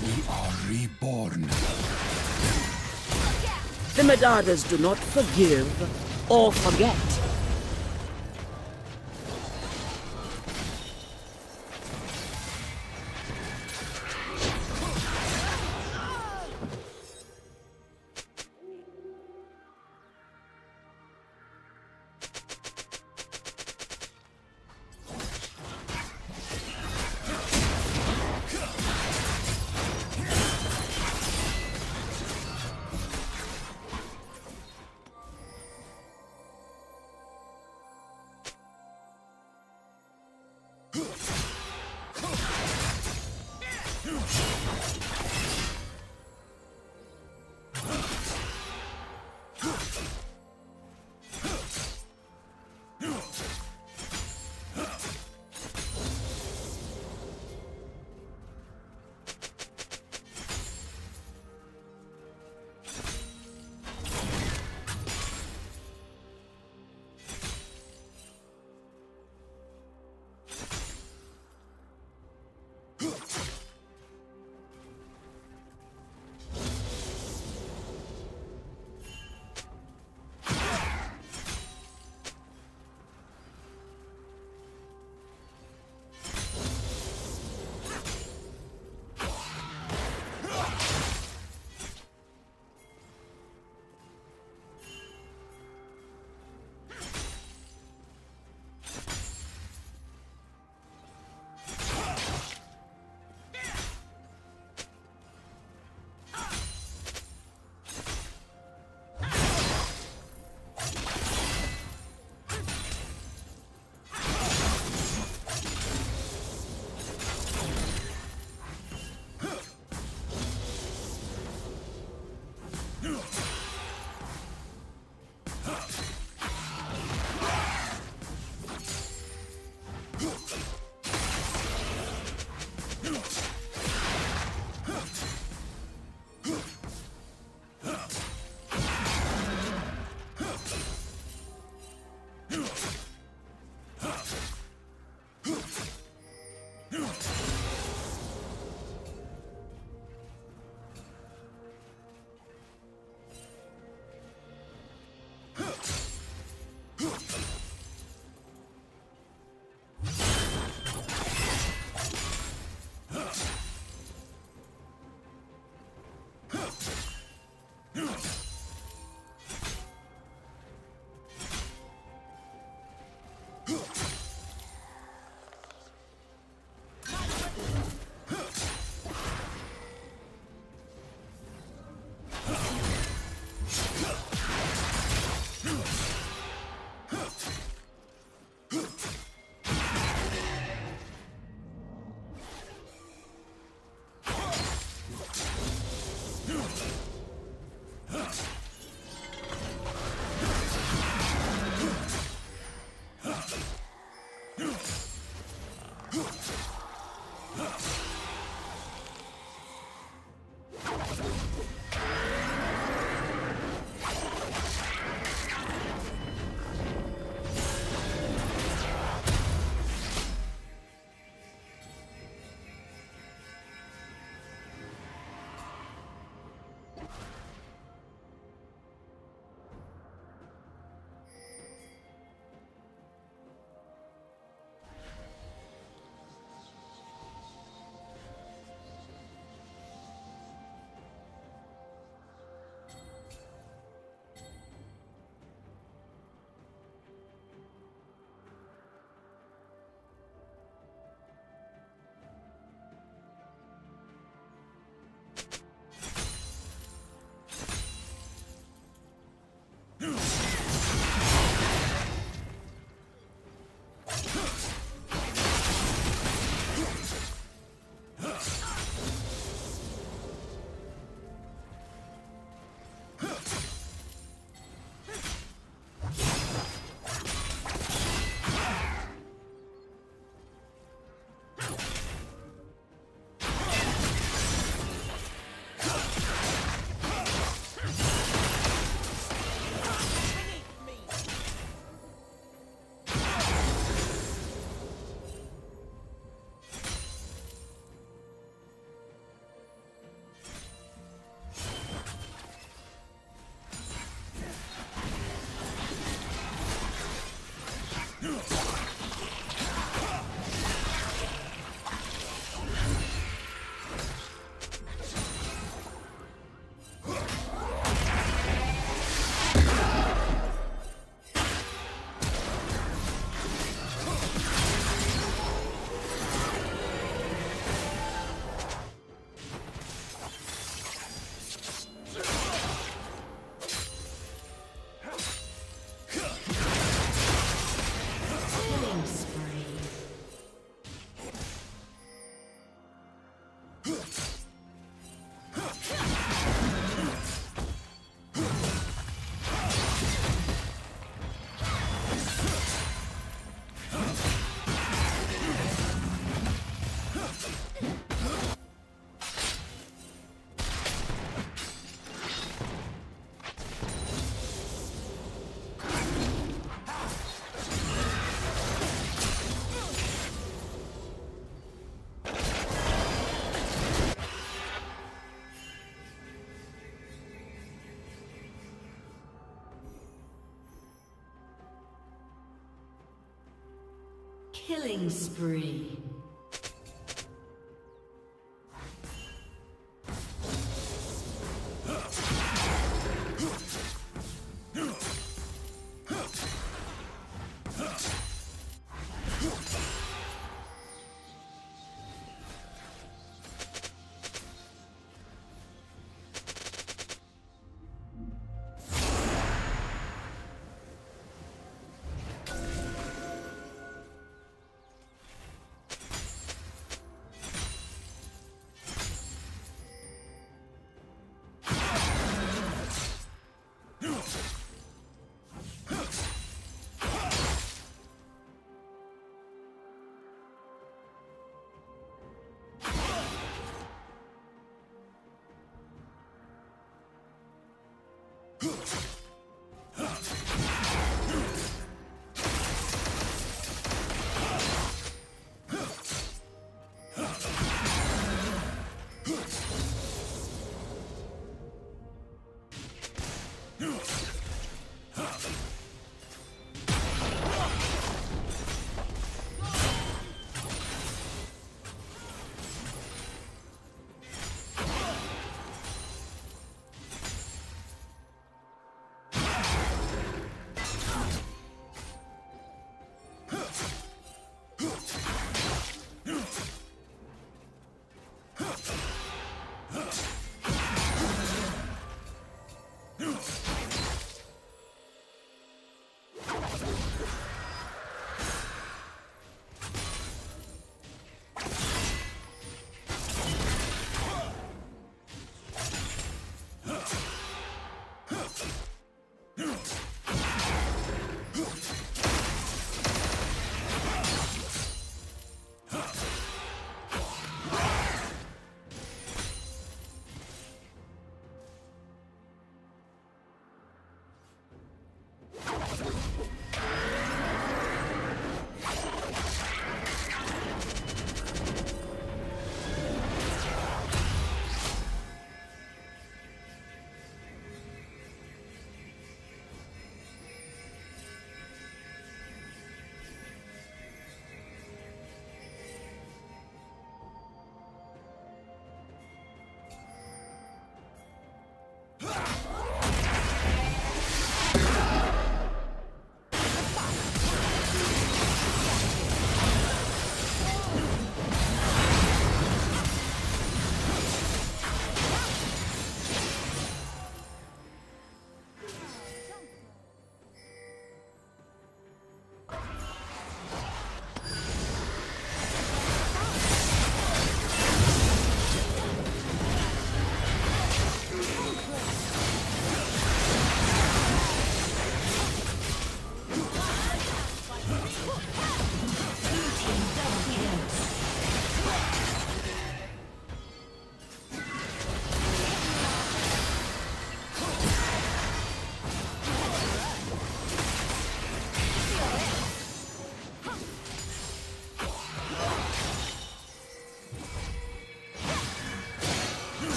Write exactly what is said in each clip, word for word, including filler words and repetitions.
We are reborn. The Medadas do not forgive or forget. Killing spree.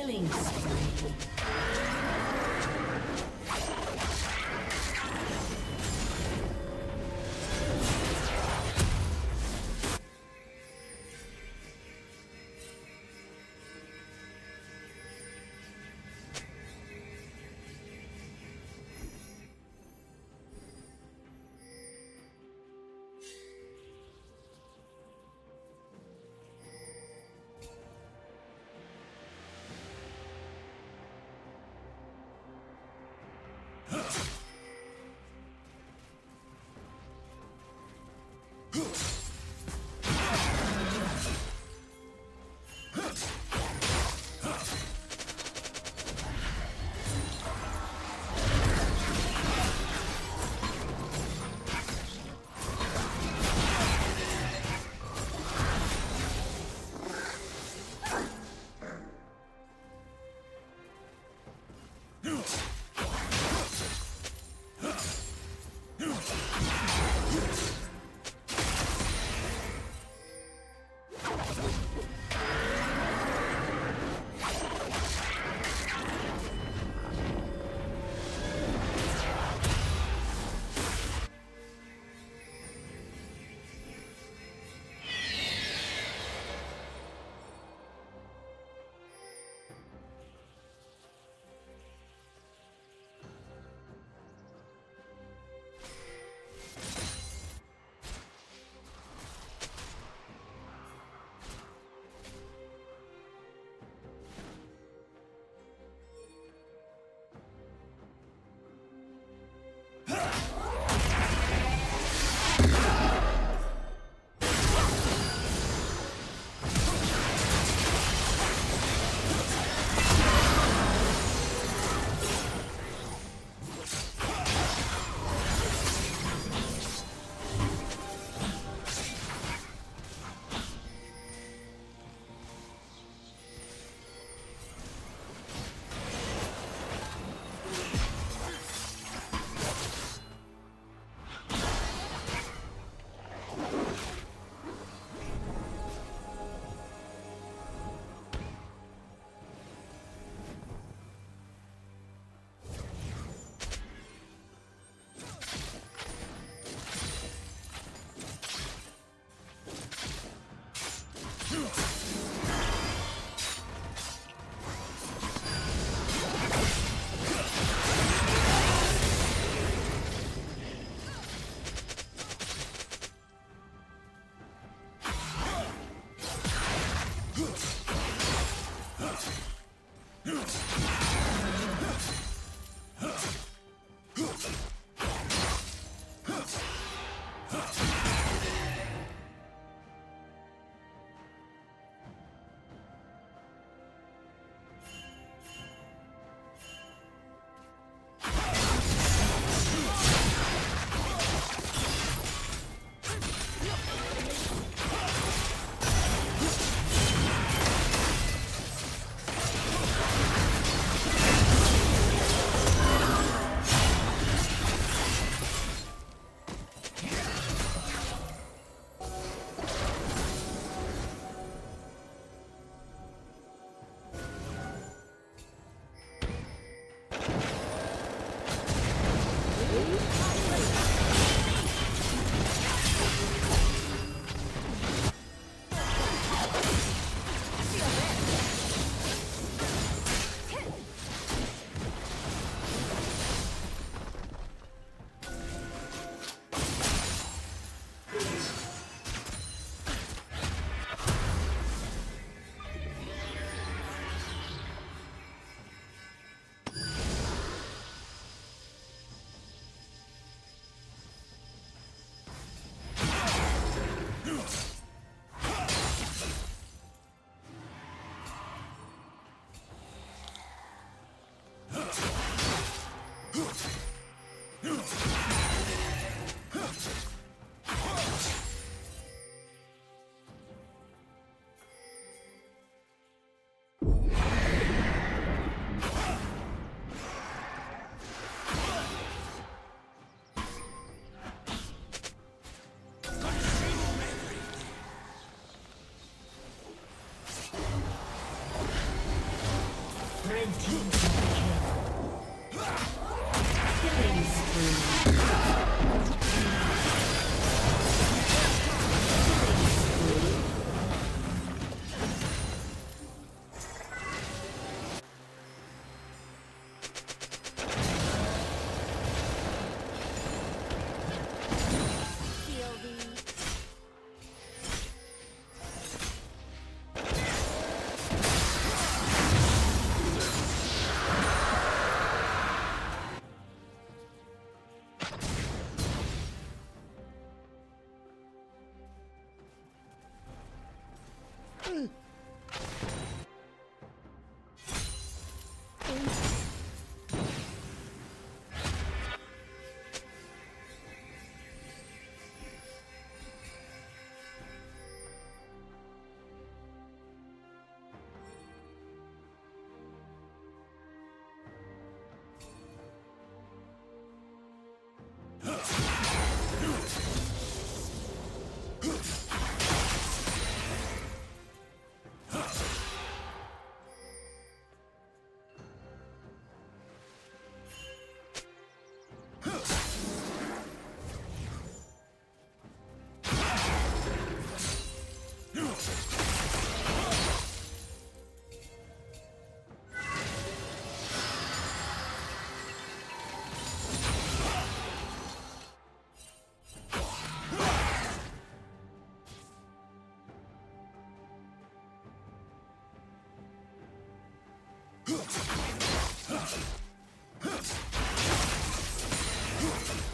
Killing spree.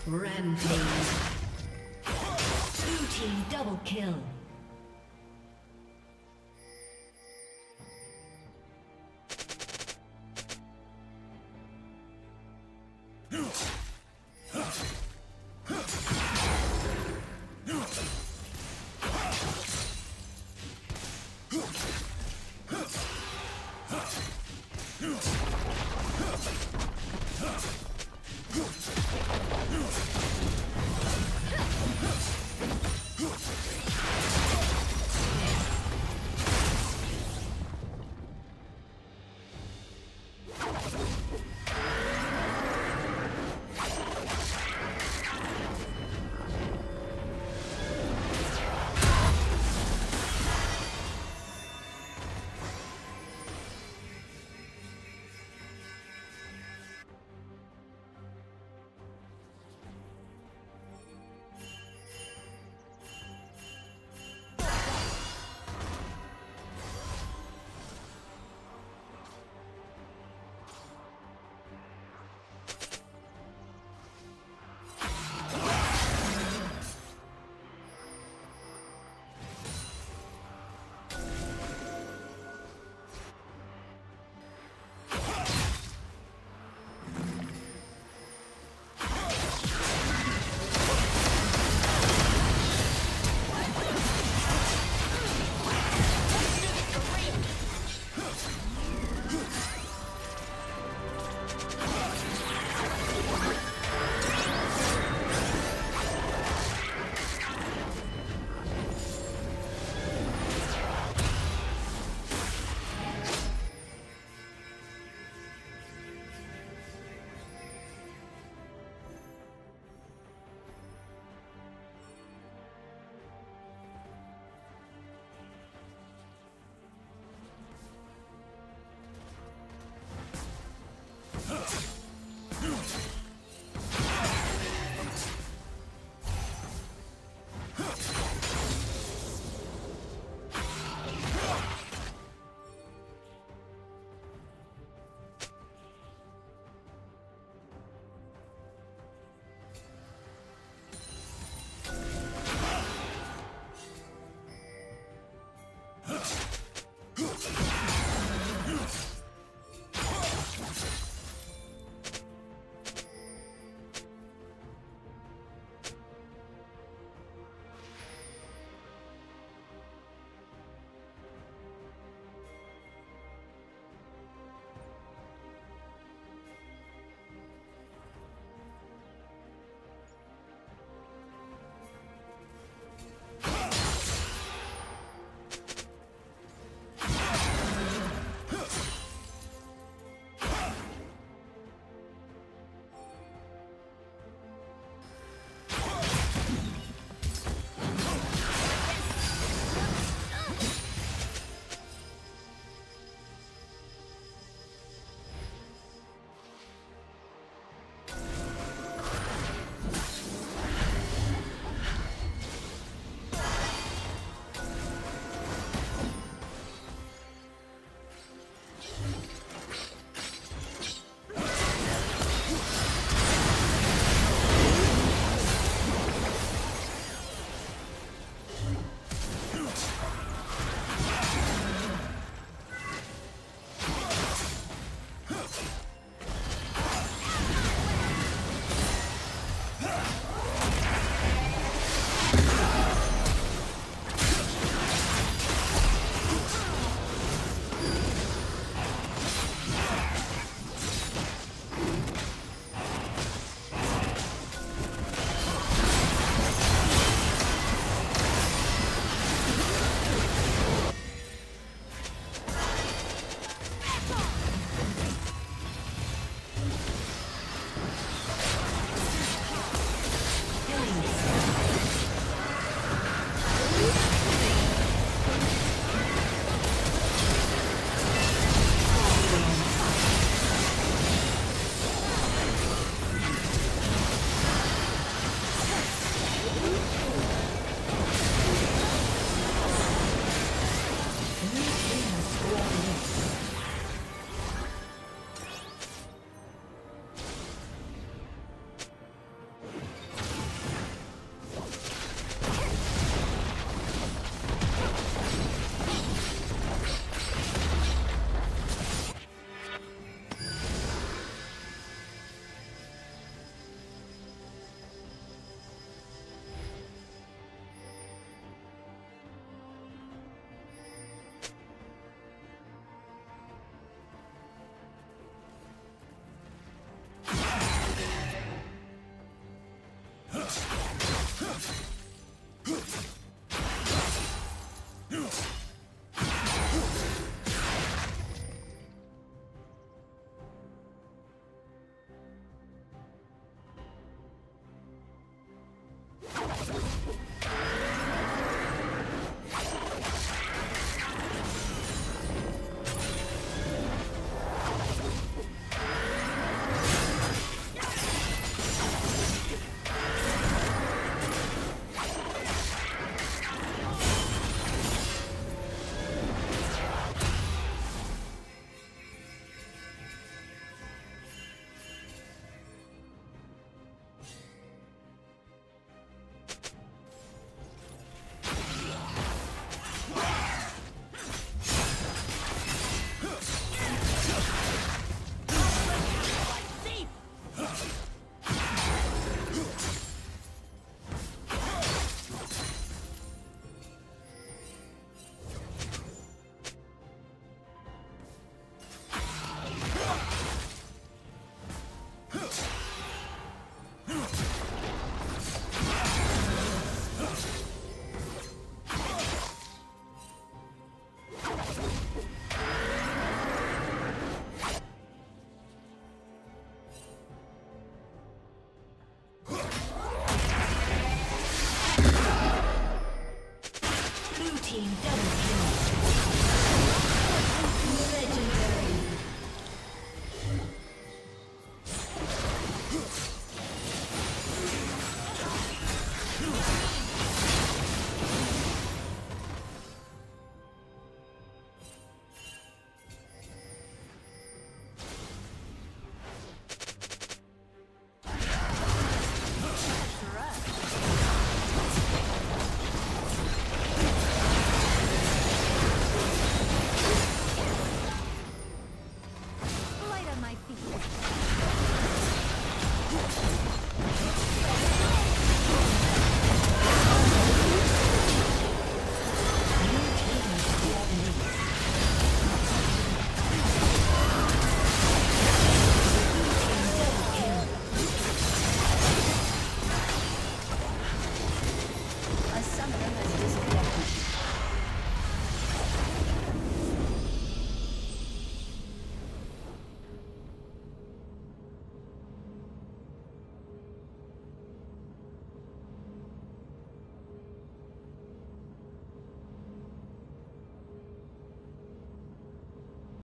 Rampage. Blue team double kill.